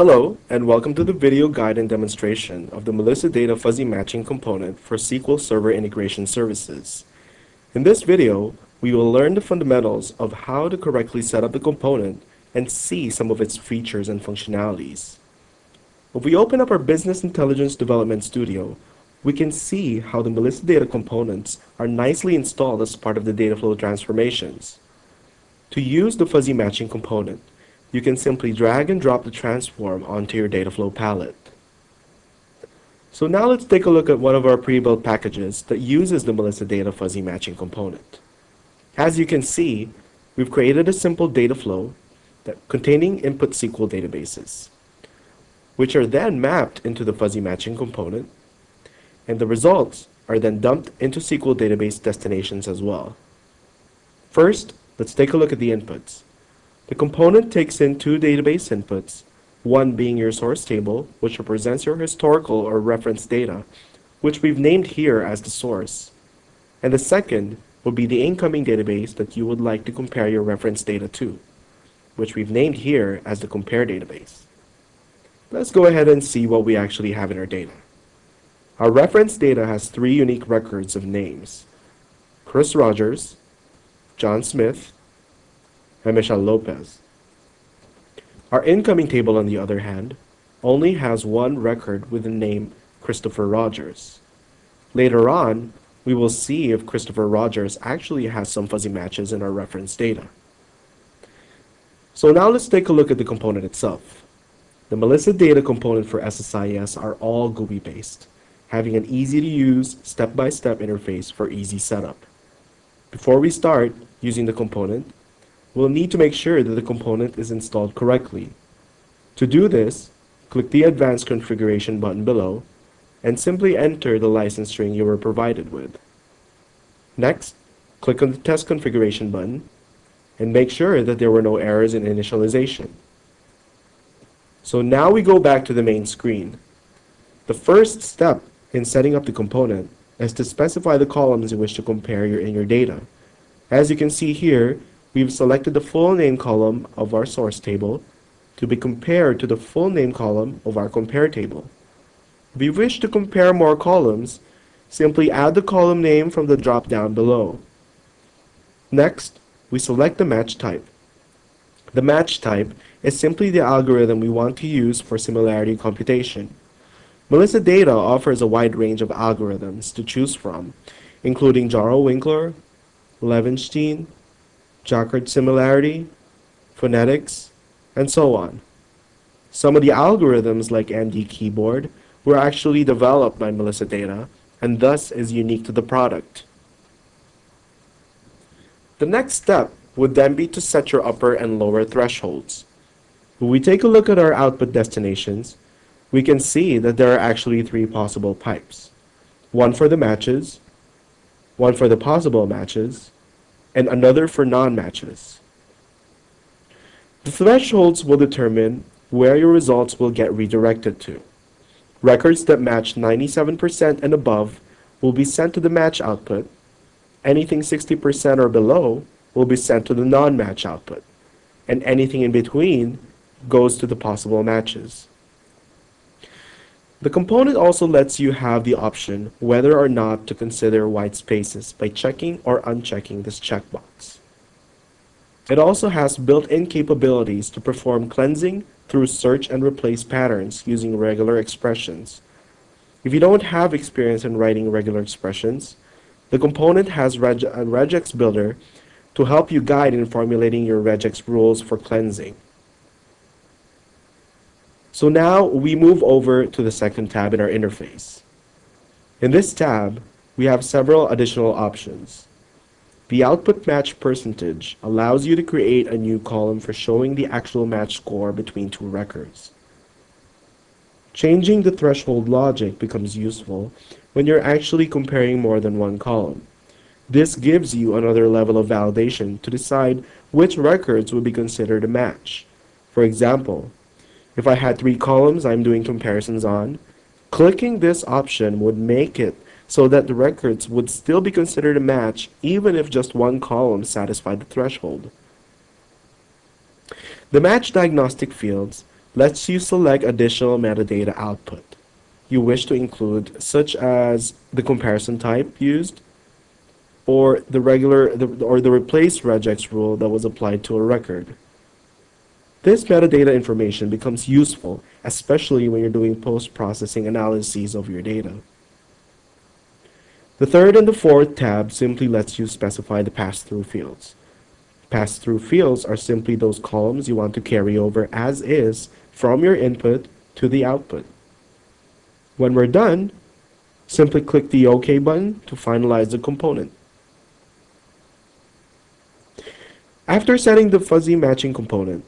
Hello, and welcome to the video guide and demonstration of the Melissa Data Fuzzy Matching Component for SQL Server Integration Services. In this video, we will learn the fundamentals of how to correctly set up the component and see some of its features and functionalities. If we open up our Business Intelligence Development Studio, we can see how the Melissa Data components are nicely installed as part of the data flow transformations. To use the Fuzzy Matching Component, you can simply drag and drop the transform onto your data flow palette. So now let's take a look at one of our pre-built packages that uses the Melissa Data Fuzzy Matching component. As you can see, we've created a simple data flow containing input SQL databases, which are then mapped into the Fuzzy Matching component, and the results are then dumped into SQL database destinations as well. First, let's take a look at the inputs. The component takes in two database inputs, one being your source table, which represents your historical or reference data, which we've named here as the source. And the second will be the incoming database that you would like to compare your reference data to, which we've named here as the compare database. Let's go ahead and see what we actually have in our data. Our reference data has three unique records of names: Chris Rogers, John Smith, and Michelle Lopez. Our incoming table, on the other hand, only has one record with the name Christopher Rogers. Later on, we will see if Christopher Rogers actually has some fuzzy matches in our reference data. So now let's take a look at the component itself. The Melissa Data component for SSIS are all GUI-based, having an easy-to-use, step-by-step interface for easy setup. Before we start using the component, we'll need to make sure that the component is installed correctly. To do this, click the Advanced Configuration button below and simply enter the license string you were provided with. Next, click on the Test Configuration button and make sure that there were no errors in initialization. So now we go back to the main screen. The first step in setting up the component is to specify the columns you wish to compare in your data. As you can see here, we've selected the full name column of our source table to be compared to the full name column of our compare table. If you wish to compare more columns, simply add the column name from the drop down below. Next, we select the match type. The match type is simply the algorithm we want to use for similarity computation. Melissa Data offers a wide range of algorithms to choose from, including Jaro-Winkler, Levenshtein, Jaccard similarity, phonetics, and so on. Some of the algorithms, like MD Keyboard, were actually developed by Melissa Data and thus is unique to the product. The next step would then be to set your upper and lower thresholds. When we take a look at our output destinations, we can see that there are actually three possible pipes: one for the matches, one for the possible matches, and another for non-matches. The thresholds will determine where your results will get redirected to. Records that match 97% and above will be sent to the match output. Anything 60% or below will be sent to the non-match output, and anything in between goes to the possible matches. The component also lets you have the option whether or not to consider white spaces by checking or unchecking this checkbox. It also has built-in capabilities to perform cleansing through search and replace patterns using regular expressions. If you don't have experience in writing regular expressions, the component has a regex builder to help you guide in formulating your regex rules for cleansing. So now we move over to the second tab in our interface. In this tab, we have several additional options. The output match percentage allows you to create a new column for showing the actual match score between two records. Changing the threshold logic becomes useful when you're actually comparing more than one column. This gives you another level of validation to decide which records would be considered a match. For example, if I had three columns I'm doing comparisons on, clicking this option would make it so that the records would still be considered a match even if just one column satisfied the threshold. The match diagnostic fields lets you select additional metadata output you wish to include, such as the comparison type used, or the replace regex rule that was applied to a record. This metadata information becomes useful, especially when you're doing post-processing analyses of your data. The third and the fourth tab simply lets you specify the pass-through fields. Pass-through fields are simply those columns you want to carry over as is from your input to the output. When we're done, simply click the OK button to finalize the component. After setting the fuzzy matching component,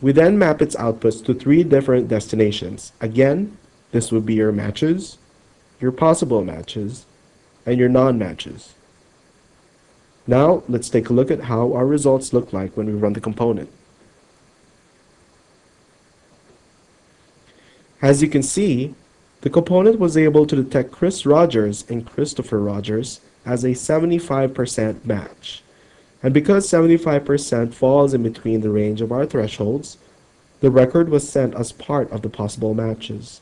we then map its outputs to three different destinations. Again, this would be your matches, your possible matches, and your non-matches. Now, let's take a look at how our results look like when we run the component. As you can see, the component was able to detect Chris Rogers and Christopher Rogers as a 75% match. And because 75% falls in between the range of our thresholds, the record was sent as part of the possible matches,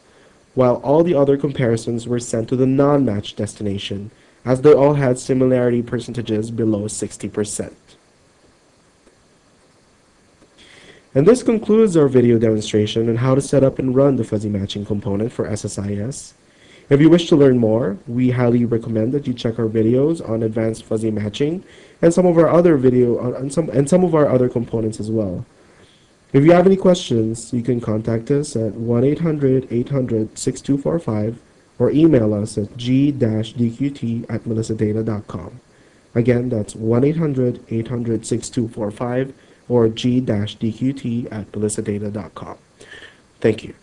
while all the other comparisons were sent to the non-match destination, as they all had similarity percentages below 60%. And this concludes our video demonstration on how to set up and run the fuzzy matching component for SSIS. If you wish to learn more, we highly recommend that you check our videos on advanced fuzzy matching and some of our other components as well. If you have any questions, you can contact us at 1-800-800-6245 or email us at g-dqt@melissadata.com. Again, that's 1-800-800-6245 or g-dqt@melissadata.com. Thank you.